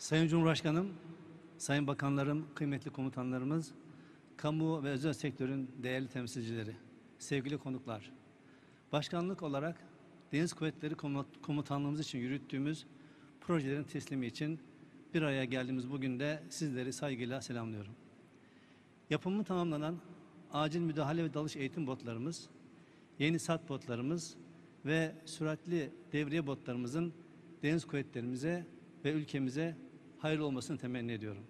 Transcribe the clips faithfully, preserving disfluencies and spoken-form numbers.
Sayın Cumhurbaşkanım, sayın bakanlarım, kıymetli komutanlarımız, kamu ve özel sektörün değerli temsilcileri, sevgili konuklar. Başkanlık olarak Deniz Kuvvetleri Komutanlığımız için yürüttüğümüz projelerin teslimi için bir araya geldiğimiz bugün de sizleri saygıyla selamlıyorum. Yapımı tamamlanan acil müdahale ve dalış eğitim botlarımız, yeni sat botlarımız ve süratli devriye botlarımızın deniz kuvvetlerimize ve ülkemize hayırlı olmasını temenni ediyorum.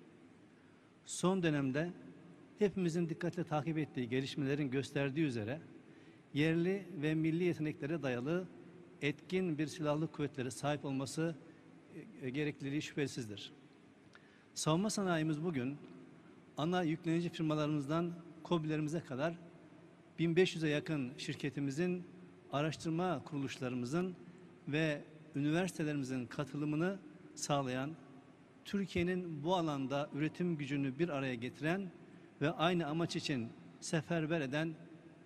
Son dönemde hepimizin dikkatle takip ettiği gelişmelerin gösterdiği üzere yerli ve milli yeteneklere dayalı etkin bir silahlı kuvvetlere sahip olması gerekliliği şüphesizdir. Savunma sanayimiz bugün ana yüklenici firmalarımızdan KOBİ'lerimize kadar bin beş yüze yakın şirketimizin, araştırma kuruluşlarımızın ve üniversitelerimizin katılımını sağlayan, Türkiye'nin bu alanda üretim gücünü bir araya getiren ve aynı amaç için seferber eden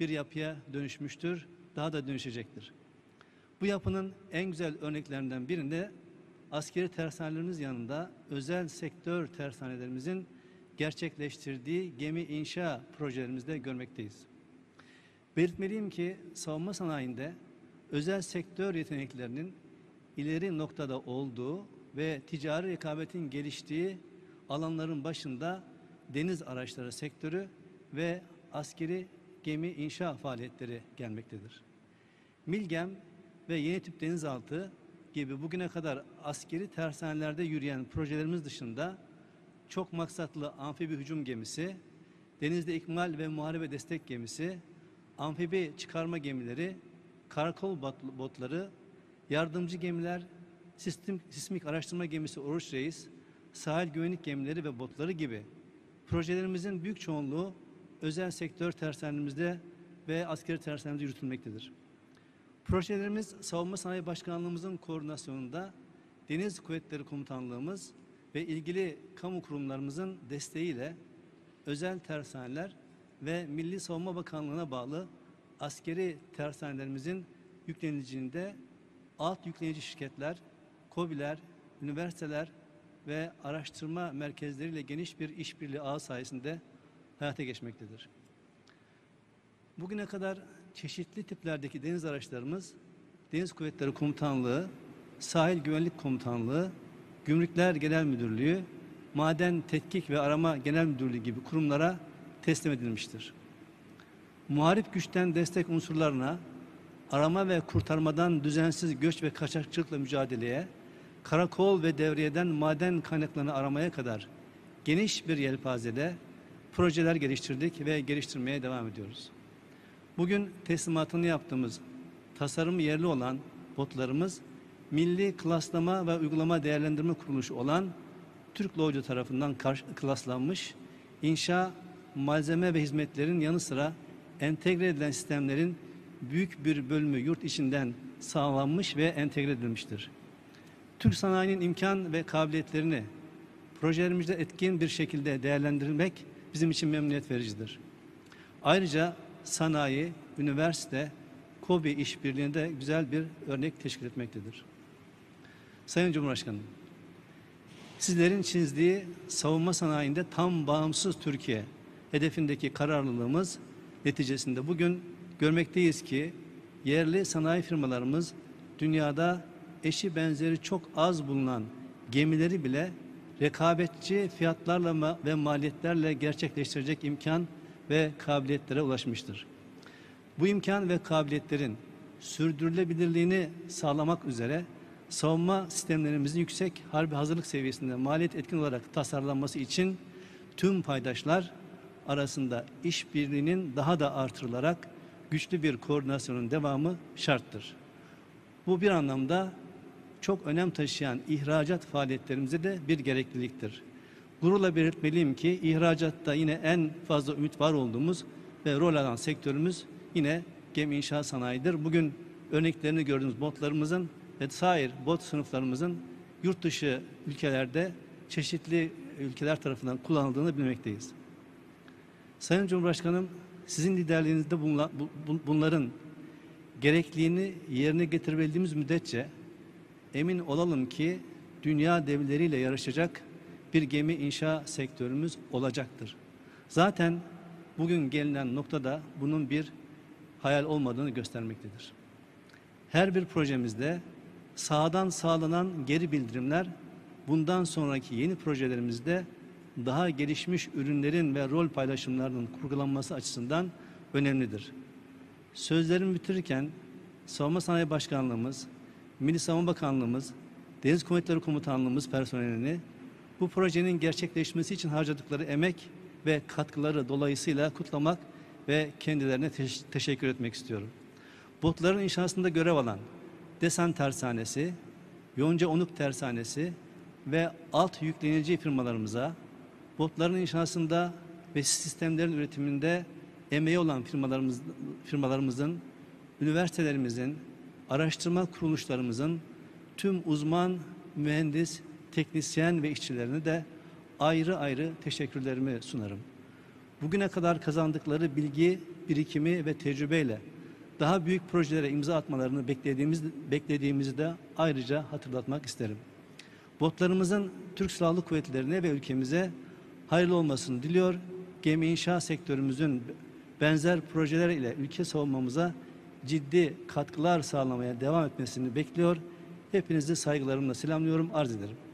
bir yapıya dönüşmüştür, daha da dönüşecektir. Bu yapının en güzel örneklerinden birinde askeri tersanelerimiz yanında özel sektör tersanelerimizin gerçekleştirdiği gemi inşa projelerimizde görmekteyiz. Belirtmeliyim ki savunma sanayinde özel sektör yeteneklerinin ileri noktada olduğu ve ticari rekabetin geliştiği alanların başında deniz araçları sektörü ve askeri gemi inşa faaliyetleri gelmektedir. Milgem ve yeni tip denizaltı gibi bugüne kadar askeri tersanelerde yürüyen projelerimiz dışında çok maksatlı amfibi hücum gemisi, denizde ikmal ve muharebe destek gemisi, amfibi çıkarma gemileri, karakol botları, yardımcı gemiler, sistem, sismik araştırma gemisi Oruç Reis, sahil güvenlik gemileri ve botları gibi projelerimizin büyük çoğunluğu özel sektör tersanemizde ve askeri tersanemizde yürütülmektedir. Projelerimiz Savunma Sanayi Başkanlığımızın koordinasyonunda Deniz Kuvvetleri Komutanlığımız ve ilgili kamu kurumlarımızın desteğiyle özel tersaneler ve Milli Savunma Bakanlığı'na bağlı askeri tersanelerimizin yükleniciliğinde alt yüklenici şirketler, KOBİ'ler, üniversiteler ve araştırma merkezleriyle geniş bir işbirliği ağı sayesinde hayata geçmektedir. Bugüne kadar çeşitli tiplerdeki deniz araçlarımız, Deniz Kuvvetleri Komutanlığı, Sahil Güvenlik Komutanlığı, Gümrükler Genel Müdürlüğü, Maden Tetkik ve Arama Genel Müdürlüğü gibi kurumlara teslim edilmiştir. Muharip güçten destek unsurlarına, arama ve kurtarmadan düzensiz göç ve kaçakçılıkla mücadeleye, karakol ve devriyeden maden kaynaklarını aramaya kadar geniş bir yelpazede projeler geliştirdik ve geliştirmeye devam ediyoruz. Bugün teslimatını yaptığımız tasarımı yerli olan botlarımız, Milli Klaslama ve Uygulama Değerlendirme Kuruluşu olan Türk Loydu tarafından klaslanmış, inşa, malzeme ve hizmetlerin yanı sıra entegre edilen sistemlerin büyük bir bölümü yurt içinden sağlanmış ve entegre edilmiştir. Türk sanayinin imkan ve kabiliyetlerini projelerimizde etkin bir şekilde değerlendirmek bizim için memnuniyet vericidir. Ayrıca sanayi, üniversite, KOBİ işbirliğinde güzel bir örnek teşkil etmektedir. Sayın Cumhurbaşkanım, sizlerin çizdiği savunma sanayinde tam bağımsız Türkiye hedefindeki kararlılığımız neticesinde bugün görmekteyiz ki yerli sanayi firmalarımız dünyada eşi benzeri çok az bulunan gemileri bile rekabetçi fiyatlarla ve maliyetlerle gerçekleştirecek imkan ve kabiliyetlere ulaşmıştır. Bu imkan ve kabiliyetlerin sürdürülebilirliğini sağlamak üzere savunma sistemlerimizin yüksek harbi hazırlık seviyesinde maliyet etkin olarak tasarlanması için tüm paydaşlar arasında işbirliğinin daha da artırılarak güçlü bir koordinasyonun devamı şarttır. Bu bir anlamda çok önem taşıyan ihracat faaliyetlerimize de bir gerekliliktir. Gururla belirtmeliyim ki ihracatta yine en fazla ümit var olduğumuz ve rol alan sektörümüz yine gemi inşa sanayidir. Bugün örneklerini gördüğümüz botlarımızın ve sair bot sınıflarımızın yurt dışı ülkelerde çeşitli ülkeler tarafından kullanıldığını bilmekteyiz. Sayın Cumhurbaşkanım, sizin liderliğinizde bunların gerekliliğini yerine getirebildiğimiz müddetçe emin olalım ki dünya devleriyle yarışacak bir gemi inşa sektörümüz olacaktır. Zaten bugün gelinen noktada bunun bir hayal olmadığını göstermektedir. Her bir projemizde sahadan sağlanan geri bildirimler bundan sonraki yeni projelerimizde daha gelişmiş ürünlerin ve rol paylaşımlarının kurgulanması açısından önemlidir. Sözlerimi bitirirken Savunma Sanayii Başkanlığımız, Milli Savunma Bakanlığımız, Deniz Kuvvetleri Komutanlığımız personelini bu projenin gerçekleşmesi için harcadıkları emek ve katkıları dolayısıyla kutlamak ve kendilerine teş teşekkür etmek istiyorum. Botların inşasında görev alan Desan Tersanesi, Yonca Onuk Tersanesi ve alt yüklenici firmalarımıza, botların inşasında ve sistemlerin üretiminde emeği olan firmalarımız, firmalarımızın, üniversitelerimizin, araştırma kuruluşlarımızın tüm uzman, mühendis, teknisyen ve işçilerini de ayrı ayrı teşekkürlerimi sunarım. Bugüne kadar kazandıkları bilgi, birikimi ve tecrübeyle daha büyük projelere imza atmalarını beklediğimiz, beklediğimizi de ayrıca hatırlatmak isterim. Botlarımızın Türk Silahlı Kuvvetleri'ne ve ülkemize hayırlı olmasını diliyor. Gemi inşa sektörümüzün benzer projeler ile ülke savunmamıza ciddi katkılar sağlamaya devam etmesini bekliyor. Hepinizi saygılarımla selamlıyorum, arz ederim.